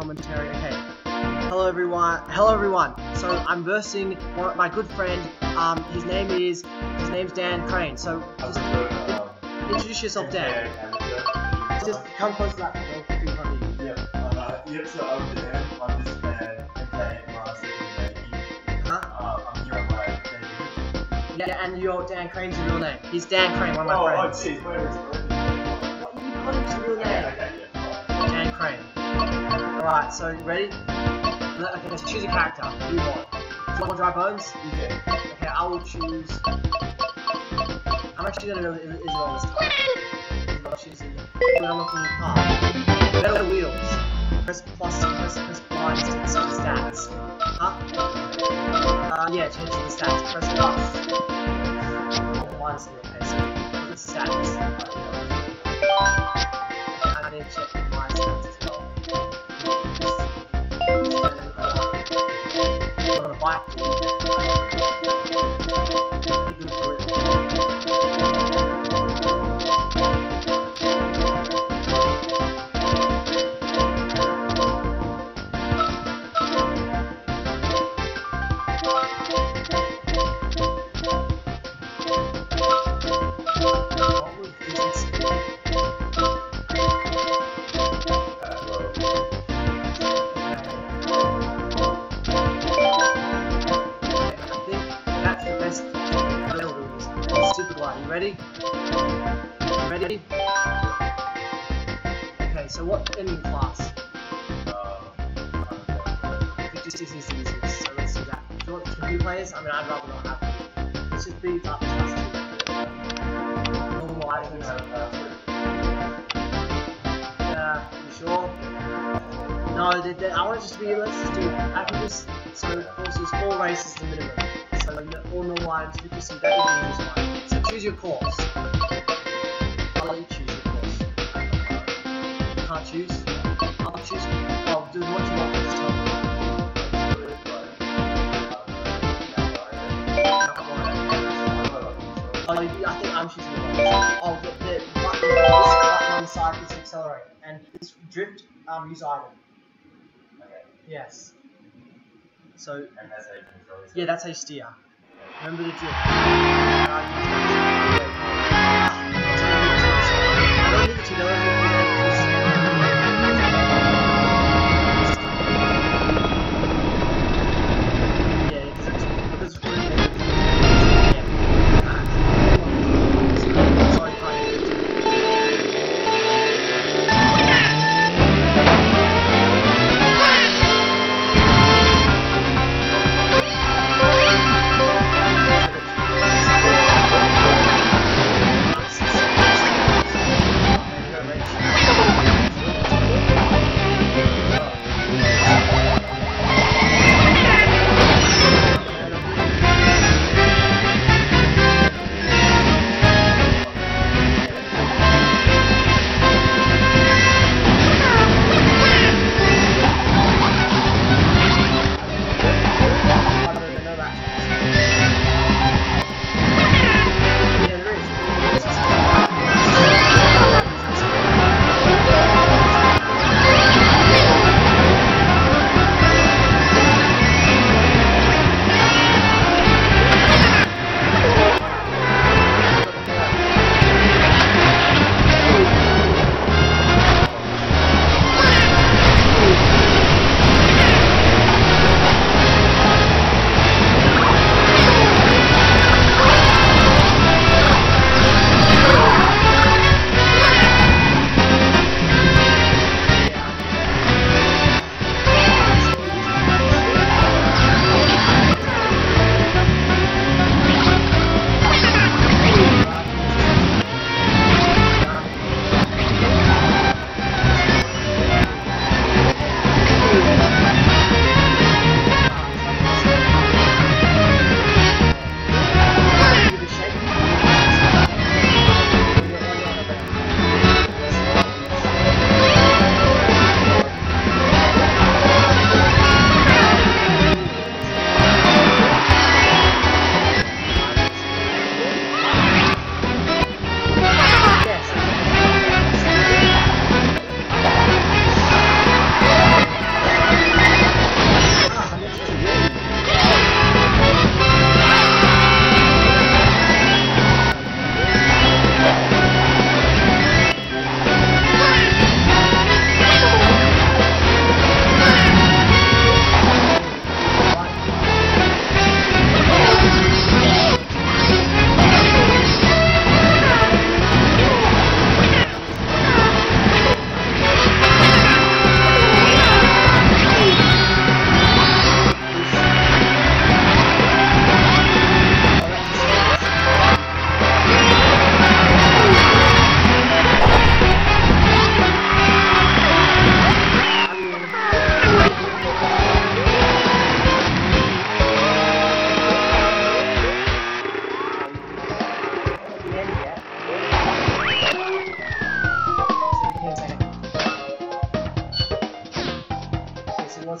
commentary. Okay. Hello everyone. So I'm versing my good friend. His name's Dan Crane. So introduce yourself, Dan. Just come close to that. Yep. So I'm Dan. I'm this man. I'm here on my day. Yeah, and your Dan Crane's your real name. He's Dan Crane, one of my friends. Oh, jeez. You called him his real name. Okay. Dan Crane. Alright, so ready? Okay, let's choose a character. Who you want? Do you want dry bones? Yeah. Okay, I will choose. I'm actually gonna know that it is all this time. I'm not choosing. I'm looking at the car. Better wheels. Press blinds to see the stats. Yeah, change to the stats. Press plus. Blinds to the place. The stats. I need to check my stats as well. On a bike. Ready? Ready? Okay, so what ending class? This is easy, so let's do that. Do you want two players? I mean, I'd rather not have to. Let's just be up class 2. Normal items. You sure? No, I want to just be, let's just do averages. So, of course, there's 4 races the minimum. So, all normal items, 50C, that is the easiest one. Choose your course. I'll let you choose your course. You can't choose? I'll choose. I'll do what you want this time. I think I'm choosing the one. Oh, this button on the side is accelerate. And this drift, use idle. Okay. Yes. So. And that's how you control it. Yeah, that's how you steer. Remember the drift. I don't need it to know everything. Thank you.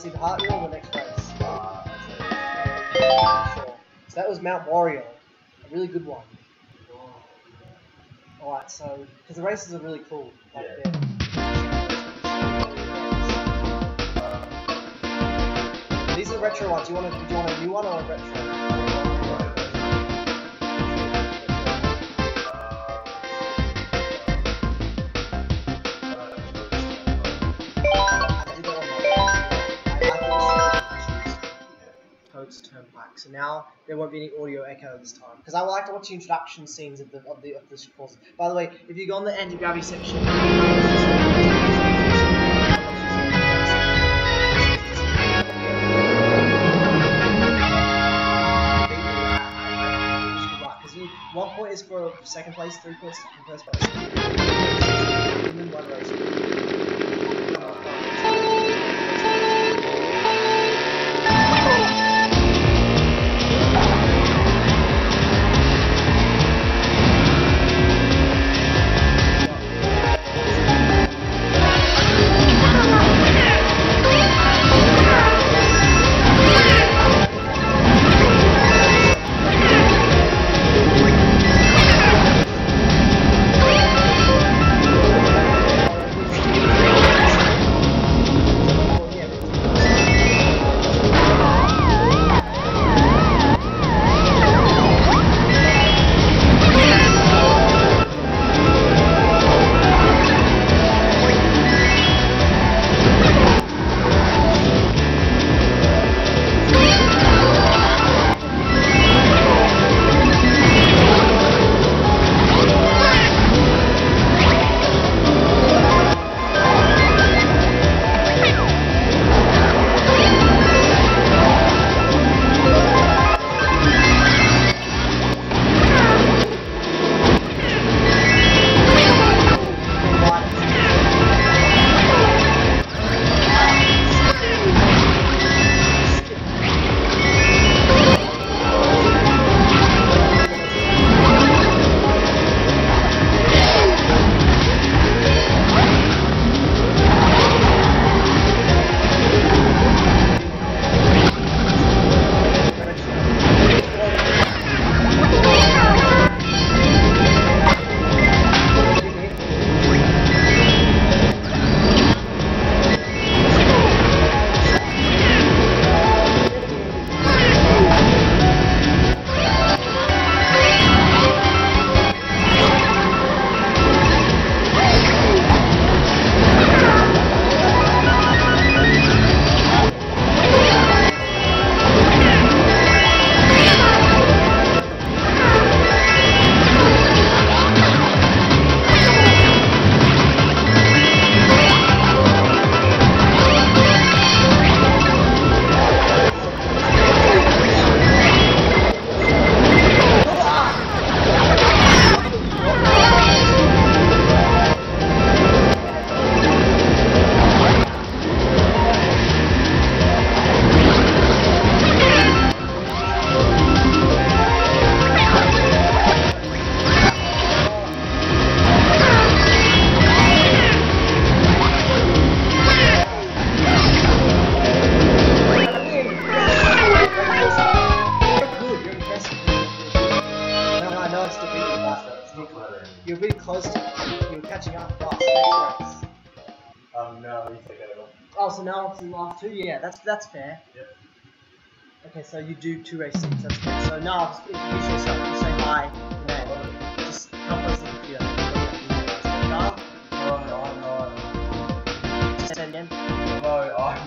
Siddhartha on the next race. So that was Mount Warrior, a really good one. Alright, so, because the races are really cool. Like, yeah. These are retro ones. Do you want a new one or a retro? I did that on my codes turn black. So now there won't be any audio echo this time. Because I like to watch the introduction scenes of this course. By the way, if you go on the anti-gravity section. Is for second place, 3 points in first place. And then one race. You're really close to you're catching up fast. Next race. Oh no, you take that over. Oh, so now it's the last two? Yeah, that's fair. Yep. Okay, so you do 2 races, that's fair. So now if you show yourself, you say hi, and then just help us in the computer. No. Just send in. No, I'm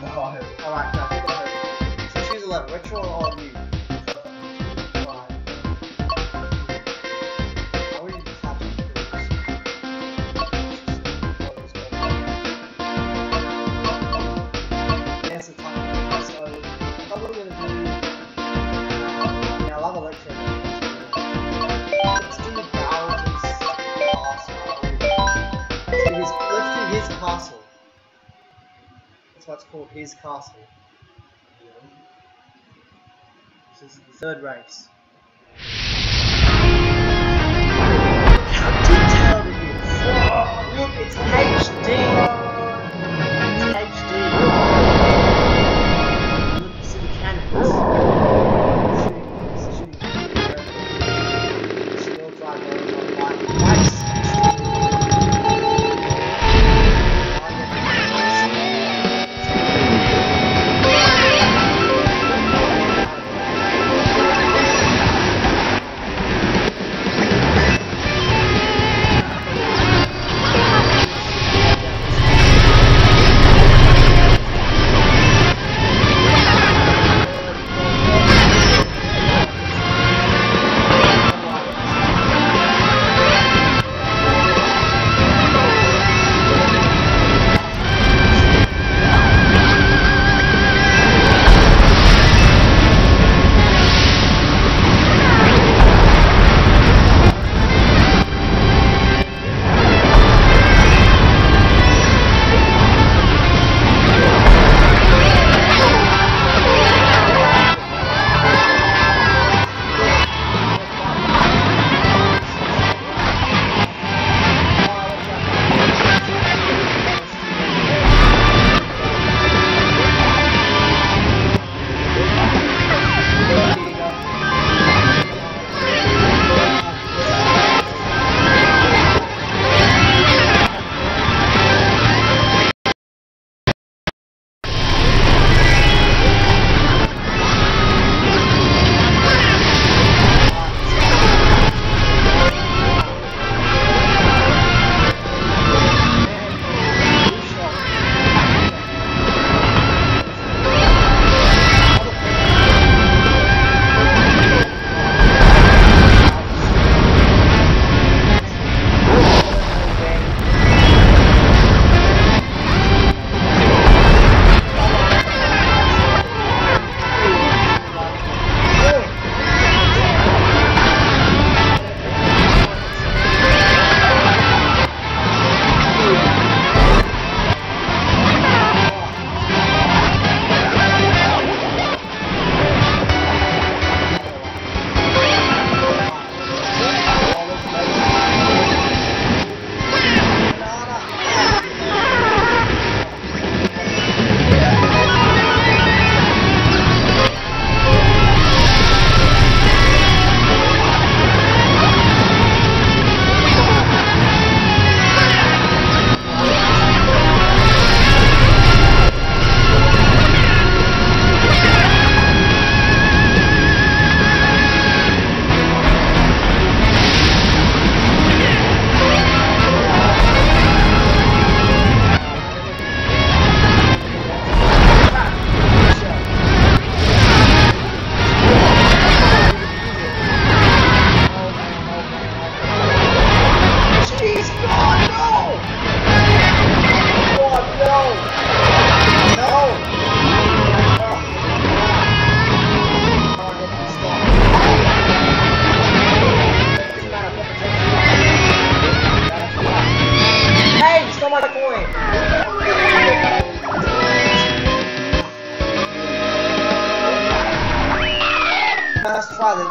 not. Alright, no, take that over. So choose a level, retro or new? That's why it's called His Castle. Yeah. This is the 3rd race. How detailed it is! Oh, look, it's HD! It's HD!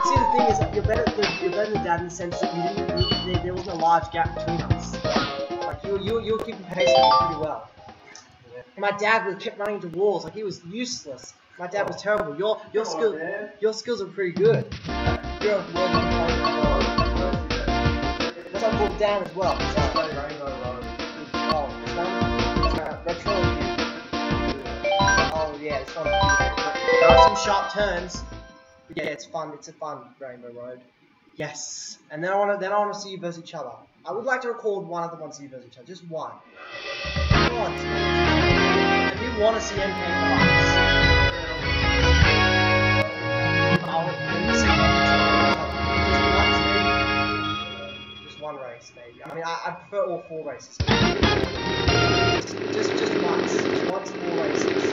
But see, the thing is, you're better than Dad in the sense that there wasn't a large gap between us. Like you were keeping pace with me pretty well. Yeah. My dad kept running into walls, like he was useless. My dad was terrible. Your skills are pretty good. You're a working player. That's how I pulled down as well. Oh yeah, this one's some sharp turns. Yeah, it's fun. It's a fun Rainbow Road. Yes, and then I want to see you versus each other. I would like to record one of the ones you versus each other, just one. I do want to see MK fights. Just one race, maybe. I mean, I prefer all four races. Just once. Just once, four races.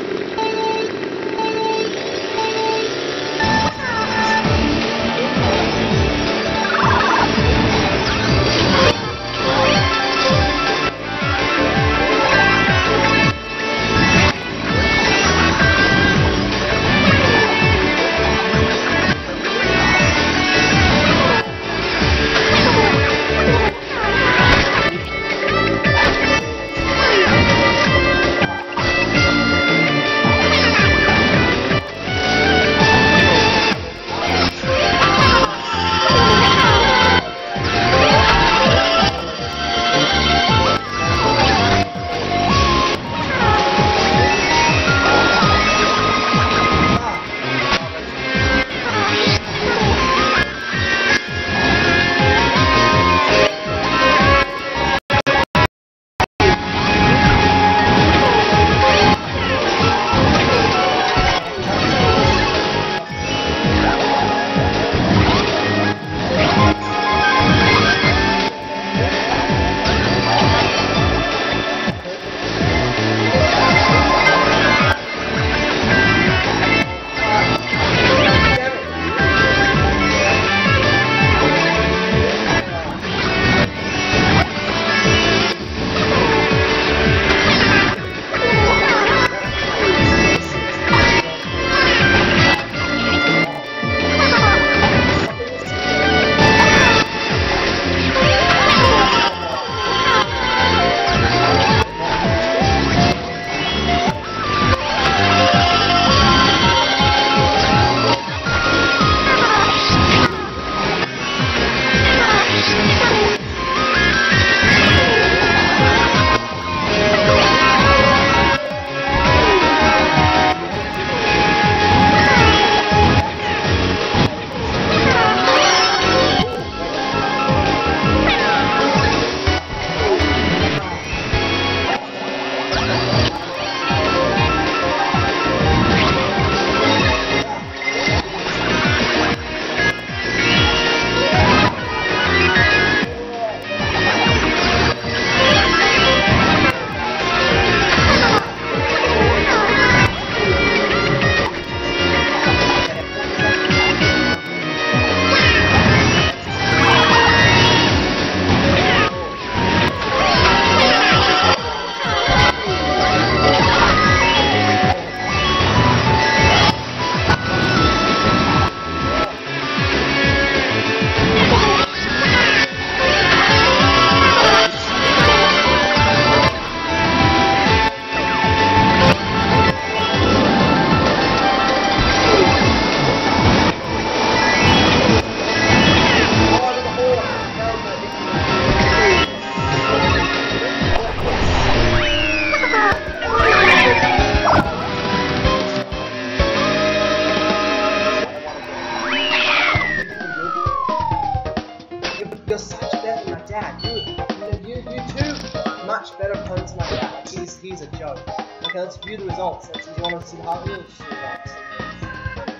He's a joke. Okay, let's view the results since we want to see how real results.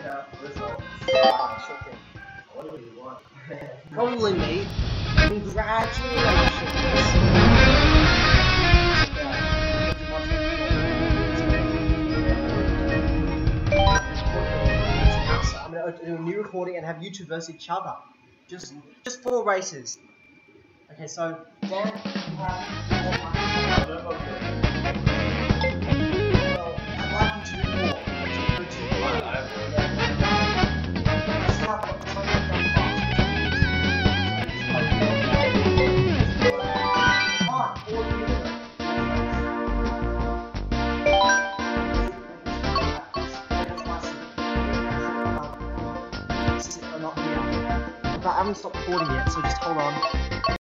Yeah, results. Ah, shocking. What do you want? Probably me. Congratulations. I'm going to do a new recording and have you two versus each other. Just four races. Okay, so Dan, I'd like you to do more. But I haven't stopped recording yet, so just hold on.